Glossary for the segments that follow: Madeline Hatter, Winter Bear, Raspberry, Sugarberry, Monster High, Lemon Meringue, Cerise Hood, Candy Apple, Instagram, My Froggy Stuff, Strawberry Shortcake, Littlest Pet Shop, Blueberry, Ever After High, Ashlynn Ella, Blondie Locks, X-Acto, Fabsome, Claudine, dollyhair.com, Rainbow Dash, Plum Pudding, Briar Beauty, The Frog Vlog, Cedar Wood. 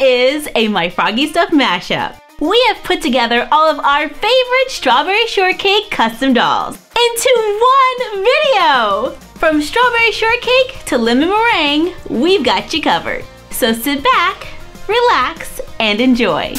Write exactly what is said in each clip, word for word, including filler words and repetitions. is a My Froggy Stuff mashup. We have put together all of our favorite Strawberry Shortcake custom dolls into one video! From Strawberry Shortcake to Lemon Meringue, we've got you covered. So sit back, relax, and enjoy.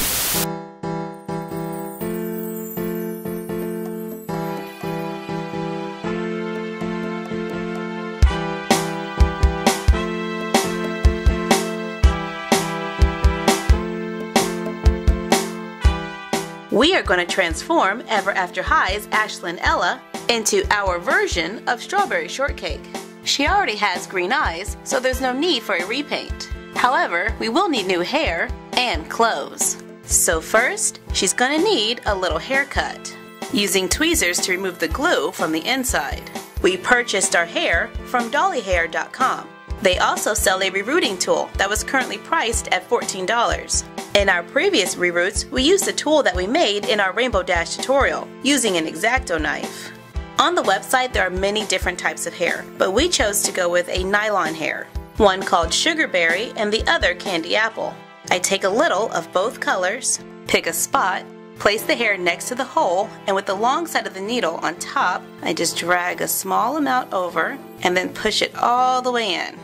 We are going to transform Ever After High's Ashlynn Ella into our version of Strawberry Shortcake. She already has green eyes, so there's no need for a repaint. However, we will need new hair and clothes. So first, she's going to need a little haircut, using tweezers to remove the glue from the inside. We purchased our hair from dolly hair dot com. They also sell a rerooting tool that was currently priced at fourteen dollars. In our previous reroots, we used a tool that we made in our Rainbow Dash tutorial, using an X-Acto knife. On the website, there are many different types of hair, but we chose to go with a nylon hair, one called Sugarberry and the other Candy Apple. I take a little of both colors, pick a spot, place the hair next to the hole, and with the long side of the needle on top, I just drag a small amount over and then push it all the way in.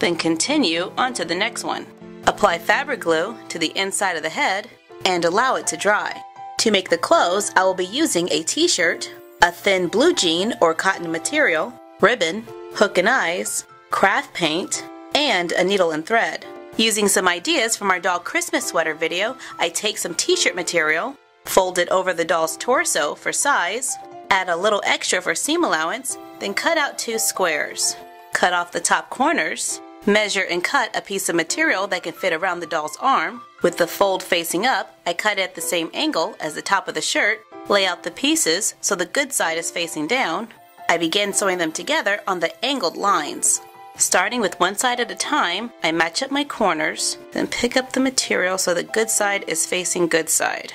Then continue onto the next one. Apply fabric glue to the inside of the head and allow it to dry. To make the clothes, I will be using a t-shirt, a thin blue jean or cotton material, ribbon, hook and eyes, craft paint, and a needle and thread. Using some ideas from our doll Christmas sweater video, I take some t-shirt material, fold it over the doll's torso for size, add a little extra for seam allowance, then cut out two squares. Cut off the top corners. Measure and cut a piece of material that can fit around the doll's arm. With the fold facing up, I cut it at the same angle as the top of the shirt. Lay out the pieces so the good side is facing down. I begin sewing them together on the angled lines. Starting with one side at a time, I match up my corners, then pick up the material so the good side is facing good side.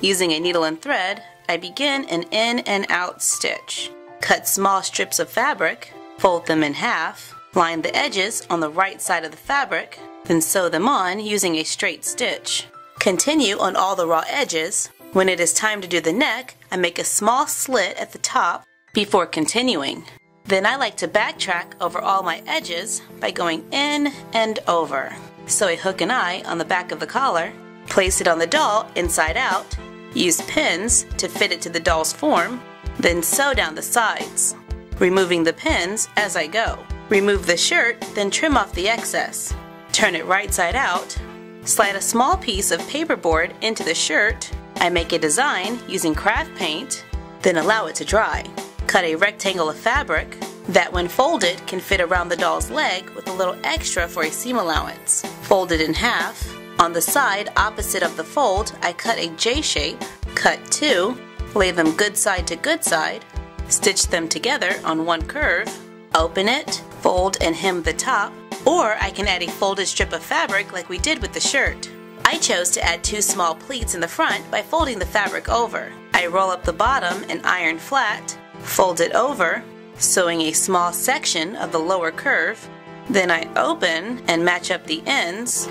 Using a needle and thread, I begin an in and out stitch. Cut small strips of fabric, fold them in half, line the edges on the right side of the fabric, then sew them on using a straight stitch. Continue on all the raw edges. When it is time to do the neck, I make a small slit at the top before continuing. Then I like to backtrack over all my edges by going in and over. Sew a hook and eye on the back of the collar, place it on the doll inside out, use pins to fit it to the doll's form, then sew down the sides, removing the pins as I go. Remove the shirt, then trim off the excess. Turn it right side out. Slide a small piece of paperboard into the shirt. I make a design using craft paint, then allow it to dry. Cut a rectangle of fabric that when folded can fit around the doll's leg with a little extra for a seam allowance. Fold it in half. On the side opposite of the fold, I cut a J shape, cut two, lay them good side to good side, stitch them together on one curve, open it, fold and hem the top, or I can add a folded strip of fabric like we did with the shirt. I chose to add two small pleats in the front by folding the fabric over. I roll up the bottom and iron flat, fold it over, sewing a small section of the lower curve, then I open and match up the ends,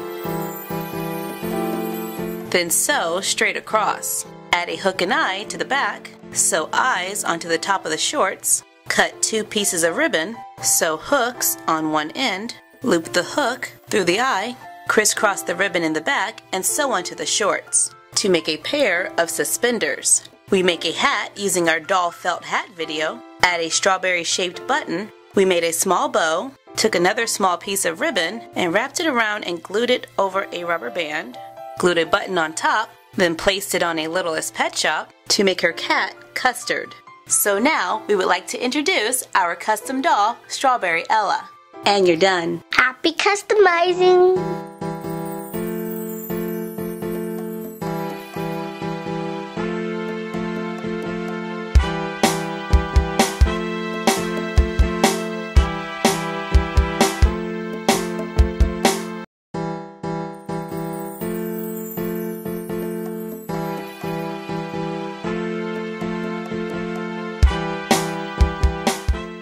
then sew straight across. Add a hook and eye to the back, sew eyes onto the top of the shorts, cut two pieces of ribbon, sew hooks on one end, loop the hook through the eye, crisscross the ribbon in the back, and sew onto the shorts. To make a pair of suspenders, we make a hat using our doll felt hat video, add a strawberry-shaped button, we made a small bow, took another small piece of ribbon, and wrapped it around and glued it over a rubber band, glued a button on top, then placed it on a Littlest Pet Shop to make her cat custard. So now, we would like to introduce our custom doll, Strawberry Ella. And you're done. Happy customizing!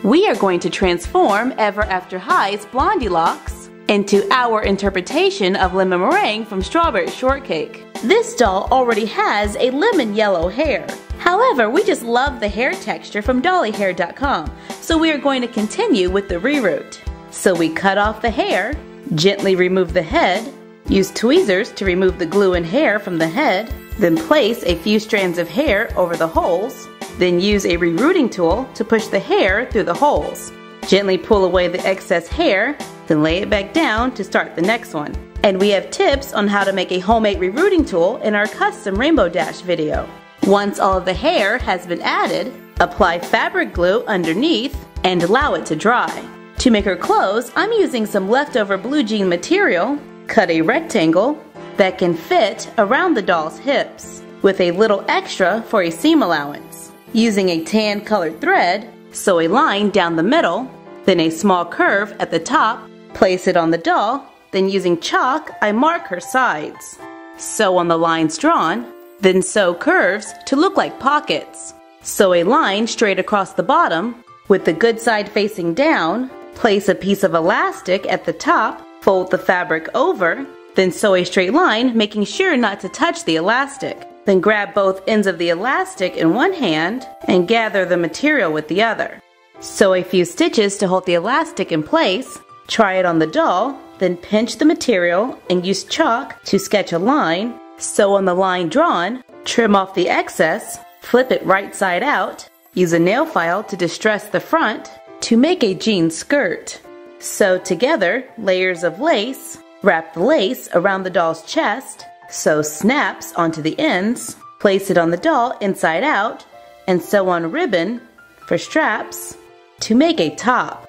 We are going to transform Ever After High's Blondie Locks and to our interpretation of Lemon Meringue from Strawberry Shortcake. This doll already has a lemon yellow hair. However, we just love the hair texture from dolly hair dot com, so we are going to continue with the reroute. So we cut off the hair, gently remove the head, use tweezers to remove the glue and hair from the head, then place a few strands of hair over the holes, then use a rerouting tool to push the hair through the holes. Gently pull away the excess hair, then lay it back down to start the next one. And we have tips on how to make a homemade rerouting tool in our custom Rainbow Dash video. Once all of the hair has been added, apply fabric glue underneath and allow it to dry. To make her clothes, I'm using some leftover blue jean material. Cut a rectangle that can fit around the doll's hips with a little extra for a seam allowance. Using a tan colored thread, sew a line down the middle, then a small curve at the top, place it on the doll, then using chalk I mark her sides. Sew on the lines drawn, then sew curves to look like pockets. Sew a line straight across the bottom with the good side facing down, place a piece of elastic at the top, fold the fabric over, then sew a straight line, making sure not to touch the elastic. Then grab both ends of the elastic in one hand and gather the material with the other. Sew a few stitches to hold the elastic in place, try it on the doll, then pinch the material and use chalk to sketch a line, sew on the line drawn, trim off the excess, flip it right side out, use a nail file to distress the front to make a jean skirt. Sew together layers of lace, wrap the lace around the doll's chest, sew snaps onto the ends, place it on the doll inside out, and sew on ribbon for straps to make a top.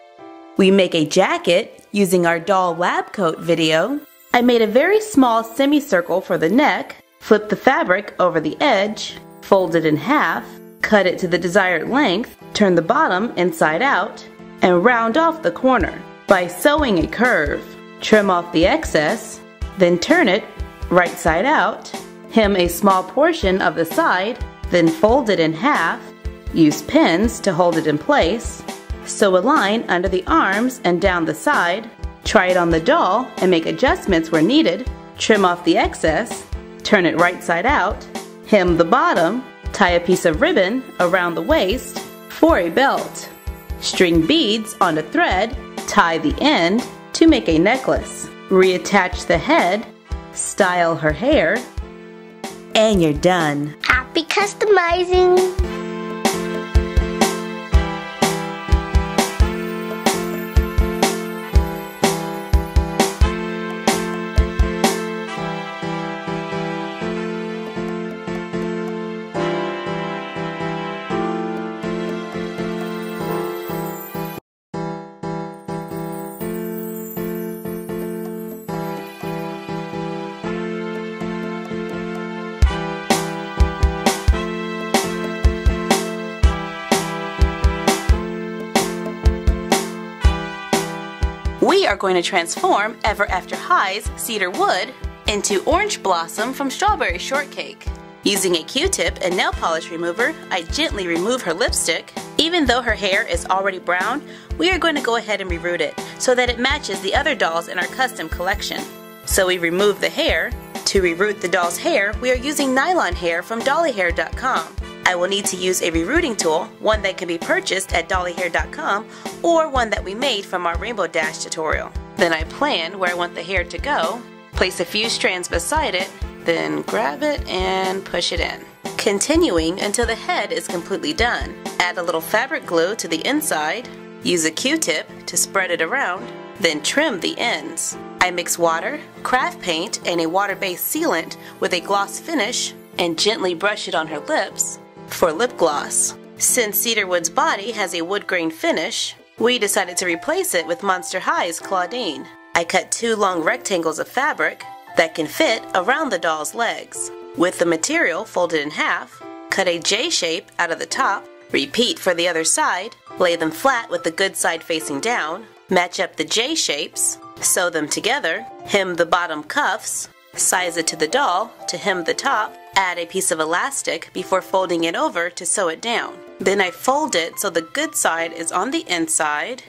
We make a jacket using our doll lab coat video. I made a very small semicircle for the neck, flip the fabric over the edge, fold it in half, cut it to the desired length, turn the bottom inside out, and round off the corner by sewing a curve. Trim off the excess, then turn it right side out, hem a small portion of the side, then fold it in half, use pins to hold it in place, sew a line under the arms and down the side, try it on the doll and make adjustments where needed, trim off the excess, turn it right side out, hem the bottom, tie a piece of ribbon around the waist for a belt, string beads onto thread, tie the end to make a necklace, reattach the head, style her hair, and you're done. Happy customizing! We are going to transform Ever After High's Cedar Wood into Orange Blossom from Strawberry Shortcake. Using a Q-tip and nail polish remover, I gently remove her lipstick. Even though her hair is already brown, we are going to go ahead and reroute it so that it matches the other dolls in our custom collection. So we remove the hair. To reroute the doll's hair, we are using nylon hair from dolly hair dot com. I will need to use a rerouting tool, one that can be purchased at dolly hair dot com or one that we made from our Rainbow Dash tutorial. Then I plan where I want the hair to go, place a few strands beside it, then grab it and push it in. Continuing until the head is completely done, add a little fabric glue to the inside, use a Q-tip to spread it around, then trim the ends. I mix water, craft paint, and a water-based sealant with a gloss finish and gently brush it on her lips for lip gloss. Since Cedarwood's body has a wood grain finish, we decided to replace it with Monster High's Claudine. I cut two long rectangles of fabric that can fit around the doll's legs. With the material folded in half, cut a J shape out of the top, repeat for the other side, lay them flat with the good side facing down, match up the J shapes, sew them together, hem the bottom cuffs, size it to the doll to hem the top, add a piece of elastic before folding it over to sew it down. Then I fold it so the good side is on the inside,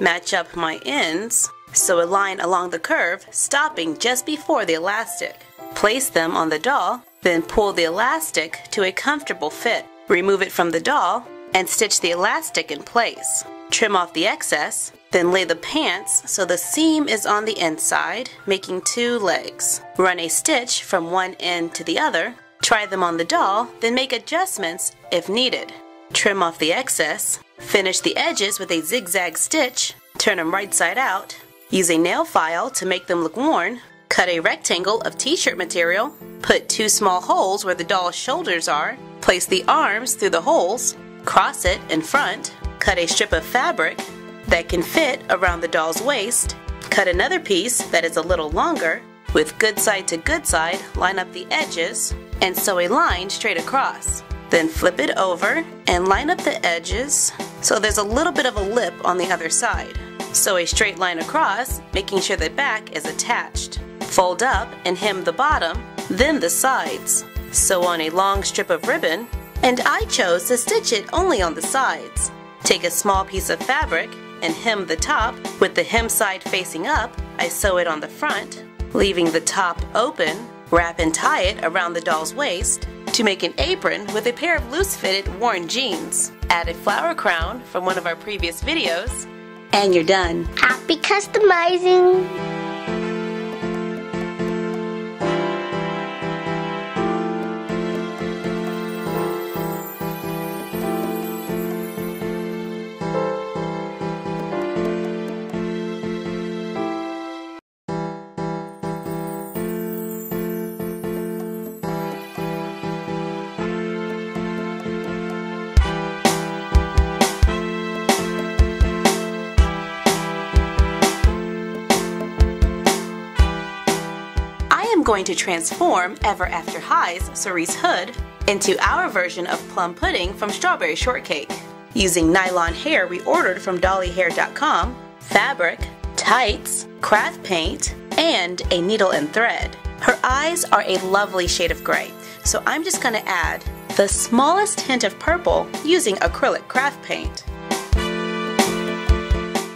match up my ends, Sew a line along the curve, stopping just before the elastic. Place them on the doll, then pull the elastic to a comfortable fit. Remove it from the doll and stitch the elastic in place. Trim off the excess, then lay the pants so the seam is on the inside, making two legs. Run a stitch from one end to the other. Try them on the doll, then make adjustments if needed. Trim off the excess. Finish the edges with a zigzag stitch. Turn them right side out. Use a nail file to make them look worn. Cut a rectangle of t-shirt material. Put two small holes where the doll's shoulders are. Place the arms through the holes. Cross it in front. Cut a strip of fabric that can fit around the doll's waist. Cut another piece that is a little longer. With good side to good side, line up the edges and sew a line straight across. Then flip it over and line up the edges so there's a little bit of a lip on the other side. Sew a straight line across, making sure the back is attached. Fold up and hem the bottom, then the sides. Sew on a long strip of ribbon, and I chose to stitch it only on the sides. Take a small piece of fabric and hem the top. With the hem side facing up, I sew it on the front, leaving the top open. Wrap and tie it around the doll's waist to make an apron with a pair of loose-fitted worn jeans. Add a flower crown from one of our previous videos, and you're done. Happy customizing! Going to transform Ever After High's Cerise Hood into our version of Plum Pudding from Strawberry Shortcake. Using nylon hair we ordered from dolly hair dot com, fabric, tights, craft paint, and a needle and thread. Her eyes are a lovely shade of gray, so I'm just going to add the smallest hint of purple using acrylic craft paint.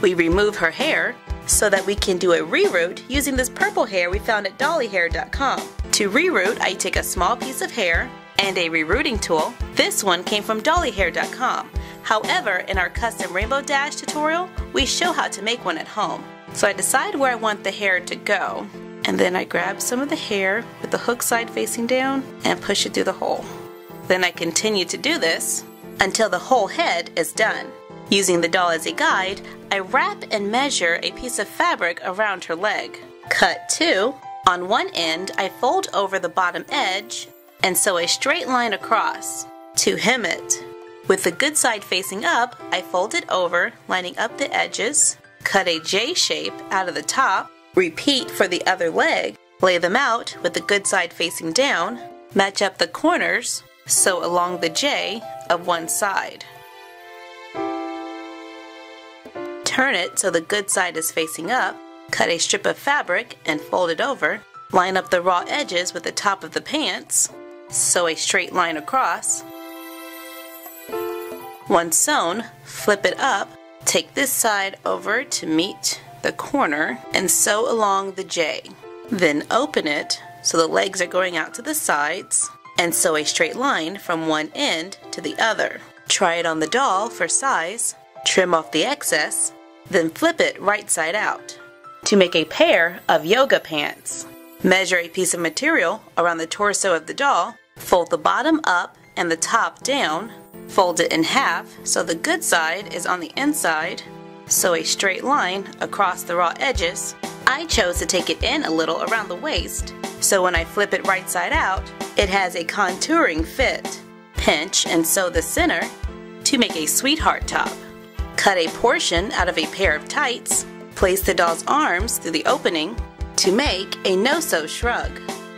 We remove her hair so that we can do a reroute using this purple hair we found at dolly hair dot com. To reroute, I take a small piece of hair and a rerouting tool. This one came from dolly hair dot com. However, in our custom Rainbow Dash tutorial, we show how to make one at home. So I decide where I want the hair to go, and then I grab some of the hair with the hook side facing down and push it through the hole. Then I continue to do this until the whole head is done. Using the doll as a guide, I wrap and measure a piece of fabric around her leg. Cut two. On one end, I fold over the bottom edge and sew a straight line across to hem it. With the good side facing up, I fold it over, lining up the edges. Cut a J shape out of the top. Repeat for the other leg. Lay them out with the good side facing down. Match up the corners. Sew along the J of one side. Turn it so the good side is facing up, cut a strip of fabric and fold it over, line up the raw edges with the top of the pants, sew a straight line across. Once sewn, flip it up, take this side over to meet the corner and sew along the J. Then open it so the legs are going out to the sides and sew a straight line from one end to the other. Try it on the doll for size, trim off the excess, then flip it right side out to make a pair of yoga pants. Measure a piece of material around the torso of the doll, fold the bottom up and the top down, fold it in half so the good side is on the inside, sew a straight line across the raw edges. I chose to take it in a little around the waist, so when I flip it right side out, it has a contouring fit. Pinch and sew the center to make a sweetheart top. Cut a portion out of a pair of tights, place the doll's arms through the opening to make a no-sew shrug.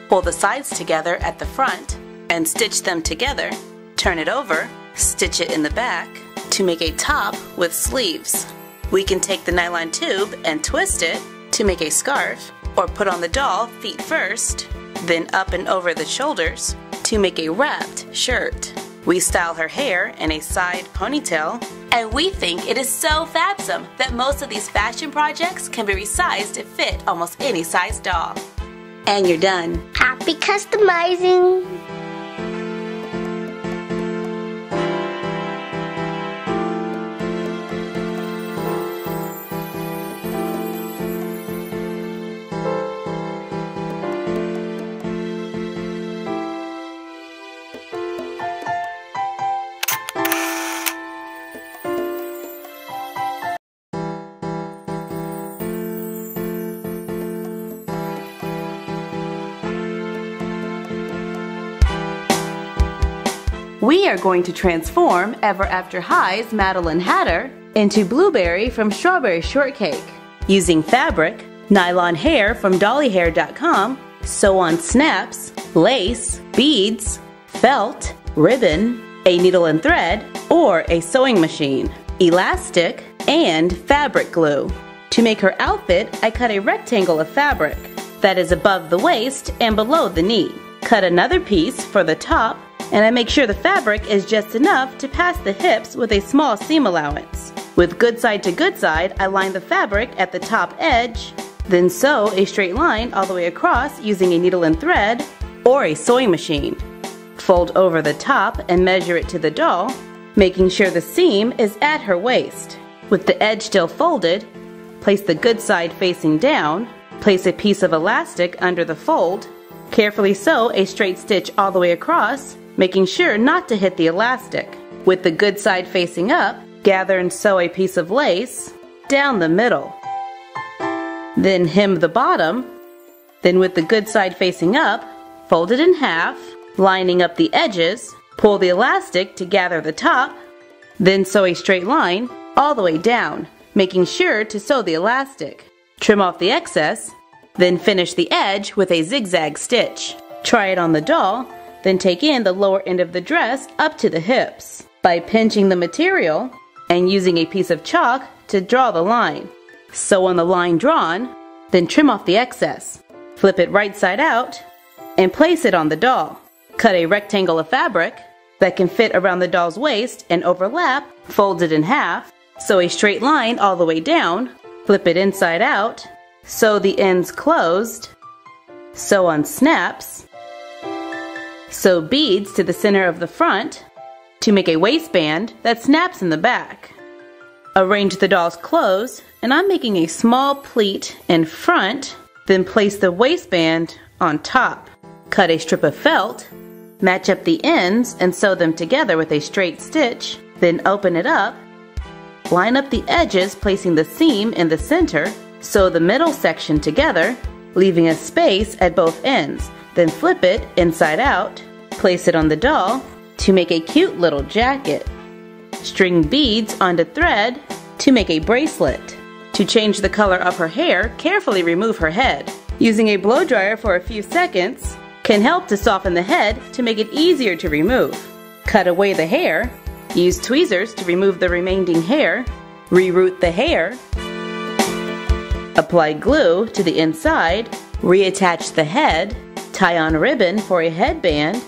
Pull the sides together at the front and stitch them together, turn it over, stitch it in the back to make a top with sleeves. We can take the nylon tube and twist it to make a scarf, or put on the doll feet first, then up and over the shoulders to make a wrapped shirt. We style her hair in a side ponytail And we think it is so Fabsome that most of these fashion projects can be resized to fit almost any size doll. And you're done. Happy customizing! We are going to transform Ever After High's Madeline Hatter into Blueberry from Strawberry Shortcake using fabric, nylon hair from dolly hair dot com, sew-on snaps, lace, beads, felt, ribbon, a needle and thread, or a sewing machine, elastic, and fabric glue. To make her outfit, I cut a rectangle of fabric that is above the waist and below the knee. Cut another piece for the top, and I make sure the fabric is just enough to pass the hips with a small seam allowance. With good side to good side, I line the fabric at the top edge, then sew a straight line all the way across using a needle and thread or a sewing machine. Fold over the top and measure it to the doll, making sure the seam is at her waist. With the edge still folded, place the good side facing down, place a piece of elastic under the fold, carefully sew a straight stitch all the way across, making sure not to hit the elastic. With the good side facing up, gather and sew a piece of lace down the middle. Then hem the bottom. Then with the good side facing up, fold it in half, lining up the edges, pull the elastic to gather the top, then sew a straight line all the way down, making sure to sew the elastic. Trim off the excess, then finish the edge with a zigzag stitch. Try it on the doll. Then take in the lower end of the dress up to the hips by pinching the material and using a piece of chalk to draw the line. Sew on the line drawn, then trim off the excess. Flip it right side out and place it on the doll. Cut a rectangle of fabric that can fit around the doll's waist and overlap, fold it in half, sew a straight line all the way down, flip it inside out, sew the ends closed, sew on snaps, sew beads to the center of the front to make a waistband that snaps in the back. Arrange the doll's clothes, and I'm making a small pleat in front, then place the waistband on top. Cut a strip of felt, match up the ends and sew them together with a straight stitch, then open it up. Line up the edges, placing the seam in the center, sew the middle section together, leaving a space at both ends. Then flip it inside out, place it on the doll to make a cute little jacket. String beads onto thread to make a bracelet. To change the color of her hair, carefully remove her head. Using a blow dryer for a few seconds can help to soften the head to make it easier to remove. Cut away the hair, use tweezers to remove the remaining hair, reroute the hair, apply glue to the inside, reattach the head, tie on ribbon for a headband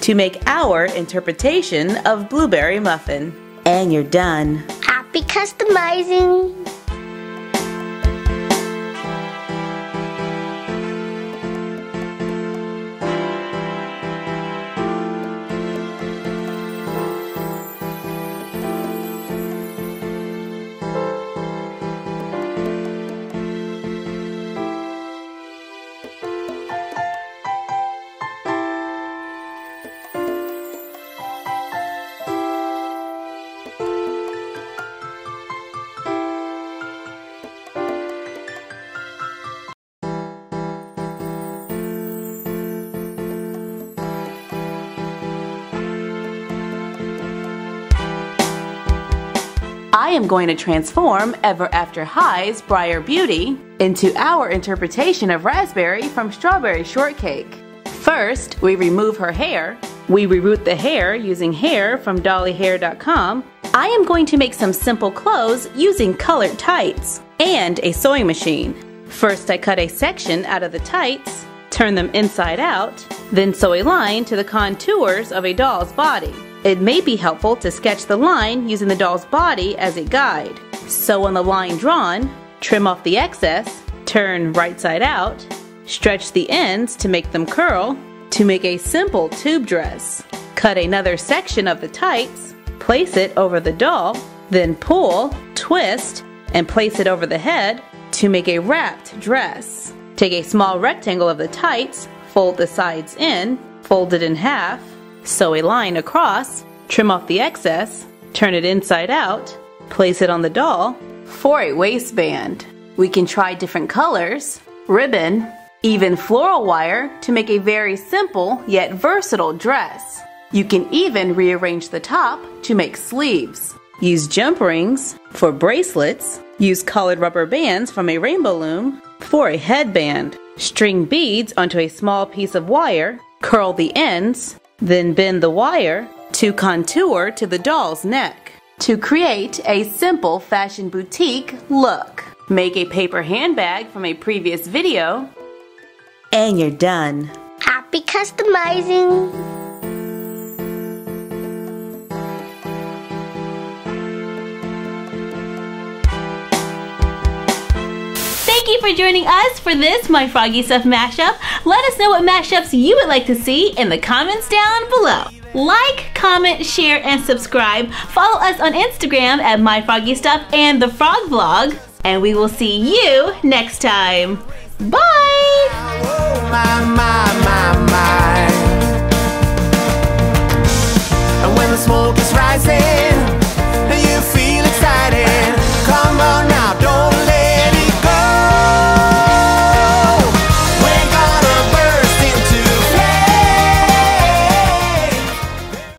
to make our interpretation of Blueberry Muffin. And you're done. Happy customizing! I am going to transform Ever After High's Briar Beauty into our interpretation of Raspberry from Strawberry Shortcake. First, we remove her hair. We reroute the hair using hair from dolly hair dot com. I am going to make some simple clothes using colored tights and a sewing machine. First, I cut a section out of the tights, turn them inside out, then sew a line to the contours of a doll's body. It may be helpful to sketch the line using the doll's body as a guide. So on the line drawn, trim off the excess, turn right side out, stretch the ends to make them curl to make a simple tube dress. Cut another section of the tights, place it over the doll, then pull, twist, and place it over the head to make a wrapped dress. Take a small rectangle of the tights, fold the sides in, fold it in half, sew a line across, trim off the excess, turn it inside out, place it on the doll for a waistband. We can try different colors, ribbon, even floral wire to make a very simple yet versatile dress. You can even rearrange the top to make sleeves. Use jump rings for bracelets. Use colored rubber bands from a rainbow loom for a headband. String beads onto a small piece of wire, curl the ends, then bend the wire to contour to the doll's neck. To create a simple fashion boutique look, make a paper handbag from a previous video, and you're done. Happy customizing! Thank you for joining us for this My Froggy Stuff mashup. Let us know what mashups you would like to see in the comments down below. Like, comment, share, and subscribe. Follow us on Instagram at My Froggy Stuff and The Frog Vlog. And we will see you next time. Bye! Oh, my, my, my, my. And when the smoke is rising,